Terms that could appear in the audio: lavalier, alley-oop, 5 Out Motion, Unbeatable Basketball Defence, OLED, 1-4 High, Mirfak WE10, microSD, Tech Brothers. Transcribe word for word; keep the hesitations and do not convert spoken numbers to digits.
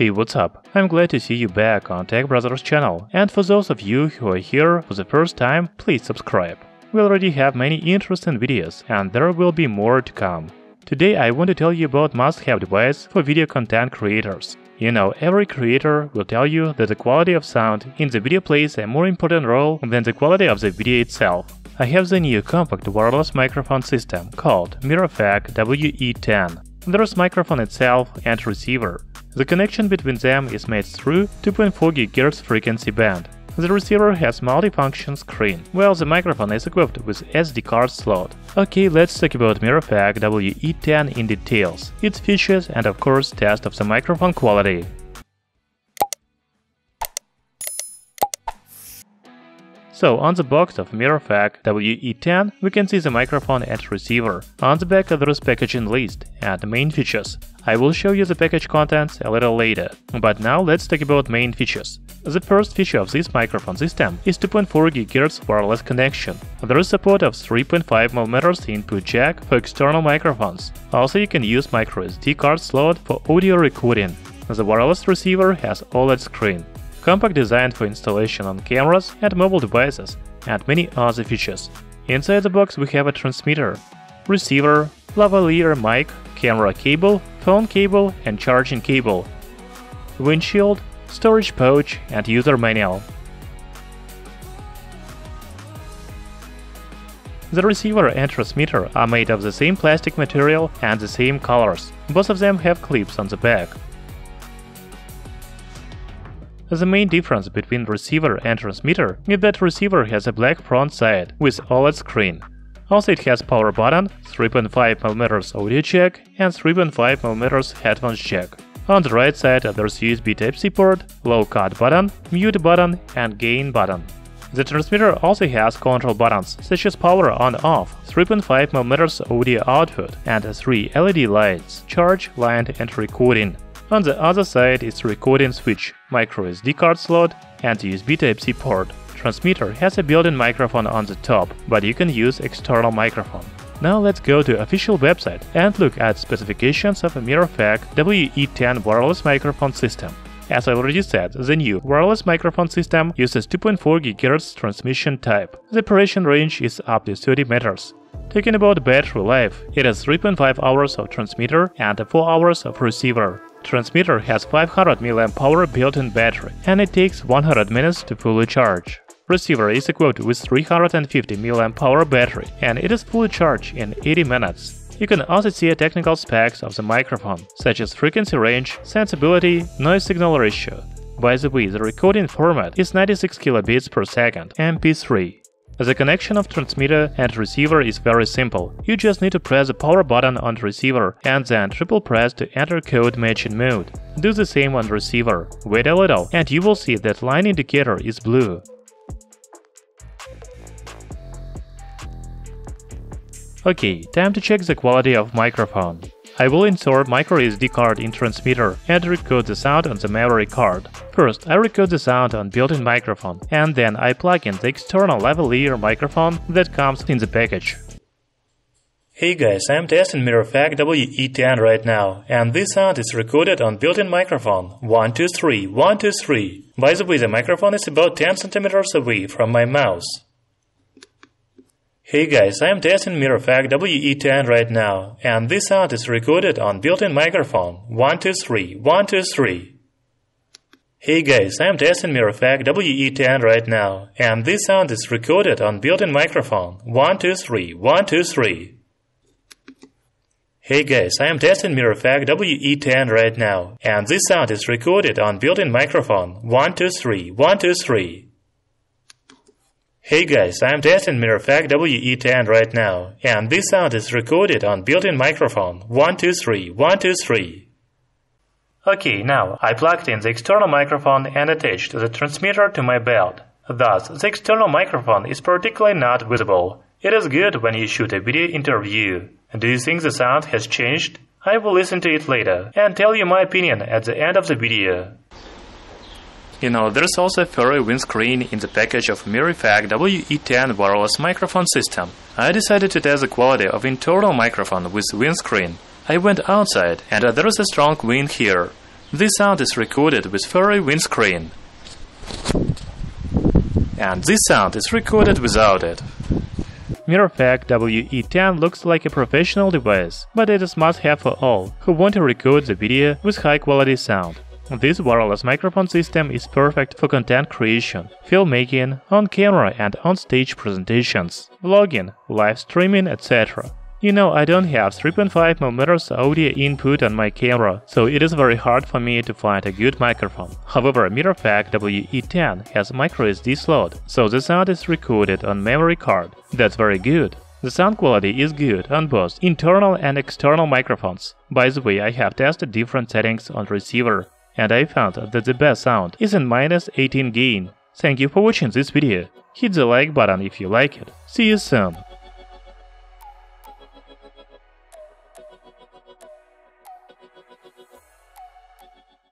Hey, what's up? I'm glad to see you back on Tech Brothers channel, and for those of you who are here for the first time, please subscribe. We already have many interesting videos, and there will be more to come. Today I want to tell you about must-have device for video content creators. You know, every creator will tell you that the quality of sound in the video plays a more important role than the quality of the video itself. I have the new compact wireless microphone system called Mirfak W E ten. There is microphone itself and receiver. The connection between them is made through two point four gigahertz frequency band. The receiver has multifunction screen, while the microphone is equipped with S D card slot. Okay, let's talk about Mirfak W E ten in details, its features and, of course, test of the microphone quality. So, on the box of Mirfak W E ten we can see the microphone and receiver. On the back there is packaging list and main features. I will show you the package contents a little later. But now let's talk about main features. The first feature of this microphone system is two point four gigahertz wireless connection. There is support of three point five millimeter input jack for external microphones. Also, you can use microSD card slot for audio recording. The wireless receiver has OLED screen. Compact designed for installation on cameras and mobile devices, and many other features. Inside the box we have a transmitter, receiver, lavalier mic, camera cable, phone cable and charging cable, windshield, storage pouch and user manual. The receiver and transmitter are made of the same plastic material and the same colors. Both of them have clips on the back. The main difference between receiver and transmitter is that receiver has a black front side with OLED screen. Also, it has power button, three point five millimeter audio jack and three point five millimeter headphones jack. On the right side there's U S B Type-C port, low-cut button, mute button and gain button. The transmitter also has control buttons, such as power on-off, three point five millimeter audio output and three L E D lights, charge, light and recording. On the other side is recording switch, microSD card slot and U S B Type-C port. Transmitter has a built-in microphone on the top, but you can use external microphone. Now let's go to official website and look at specifications of Mirfak W E ten wireless microphone system. As I already said, the new wireless microphone system uses two point four gigahertz transmission type. The operation range is up to thirty meters. Talking about battery life, it is three point five hours of transmitter and four hours of receiver. Transmitter has five hundred milliamp hour built-in battery and it takes one hundred minutes to fully charge. Receiver is equipped with three hundred fifty milliamp hour battery and it is fully charged in eighty minutes. You can also see technical specs of the microphone, such as frequency range, sensibility, noise signal ratio. By the way, the recording format is ninety-six kilobits per second M P three. The connection of transmitter and receiver is very simple. You just need to press the power button on the receiver and then triple press to enter code matching mode. Do the same on receiver. Wait a little and you will see that line indicator is blue. Okay, time to check the quality of microphone. I will insert microSD card in transmitter and record the sound on the memory card. First, I record the sound on built-in microphone, and then I plug in the external lavalier microphone that comes in the package. Hey guys, I'm testing Mirfak W E ten right now, and this sound is recorded on built-in microphone. one two three, one two three. By the way, the microphone is about ten centimeters away from my mouth. Hey guys, I'm testing Mirfak W E ten right now, and this sound is recorded on built-in microphone. one two three, one two three. Hey guys, I'm testing Mirfak W E ten right now, and this sound is recorded on built-in microphone. one two three, one two three. Hey guys, I'm testing Mirfak W E ten right now, and this sound is recorded on built-in microphone. one two three, one two three. Hey guys, I'm testing Mirfak W E ten right now, and this sound is recorded on built-in microphone. one two three, one two three. Okay, now I plugged in the external microphone and attached the transmitter to my belt. Thus, the external microphone is particularly not visible. It is good when you shoot a video interview. Do you think the sound has changed? I will listen to it later and tell you my opinion at the end of the video. You know, there's also a furry windscreen in the package of Mirfak W E ten wireless microphone system. I decided to test the quality of internal microphone with windscreen. I went outside, and there is a strong wind here. This sound is recorded with furry windscreen. And this sound is recorded without it. Mirfak W E ten looks like a professional device, but it is must-have for all who want to record the video with high-quality sound. This wireless microphone system is perfect for content creation, filmmaking, on-camera and on-stage presentations, vlogging, live streaming, et cetera. You know, I don't have three point five millimeter audio input on my camera, so it is very hard for me to find a good microphone. However, Mirfak W E ten has a microSD slot, so the sound is recorded on memory card. That's very good. The sound quality is good on both internal and external microphones. By the way, I have tested different settings on receiver, and I found that the best sound is in minus eighteen gain. Thank you for watching this video. Hit the like button if you like it. See you soon.